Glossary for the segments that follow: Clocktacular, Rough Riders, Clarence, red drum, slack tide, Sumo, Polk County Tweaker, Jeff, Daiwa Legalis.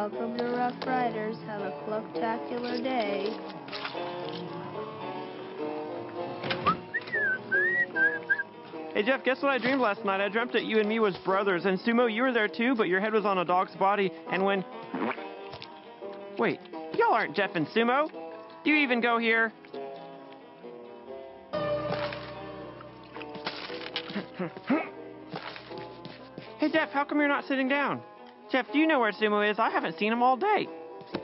Welcome to Rough Riders. Have a clocktacular day. Hey Jeff, guess what I dreamed last night? I dreamt that you and me was brothers, and Sumo, you were there too, but your head was on a dog's body, and when... Wait, y'all aren't Jeff and Sumo? Do you even go here? Hey Jeff, how come you're not sitting down? Jeff, do you know where Sumo is? I haven't seen him all day.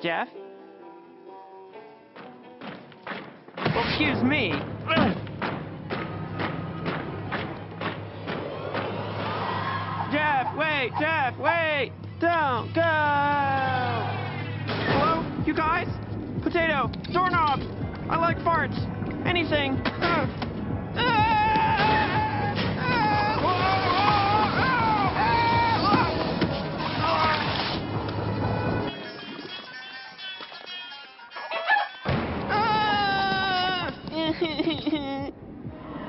Jeff? Well, excuse me. Jeff, wait! Don't go! Hello? You guys? Potato! Doorknob! I like farts! Anything!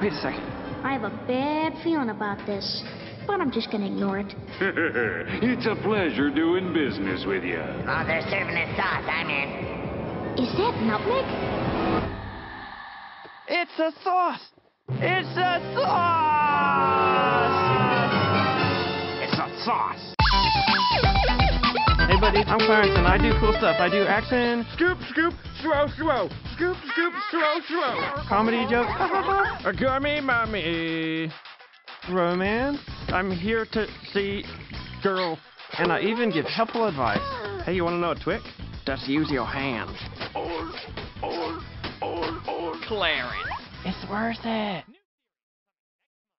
Wait a second. I have a bad feeling about this, but I'm just gonna ignore it. It's a pleasure doing business with you. Oh, they're serving us sauce. I'm in. Is that nutmeg? It's a sauce! It's a sauce! It's a sauce! Hey, buddy, I'm Clarence, and I do cool stuff. I do action, scoop, scoop, throw, throw. Scoop, scoop, throw, throw. Comedy jokes, a gummy mummy. Romance. I'm here to see girl, and I even give helpful advice. Hey, you want to know a trick? Just use your hands. Clarence. It's worth it.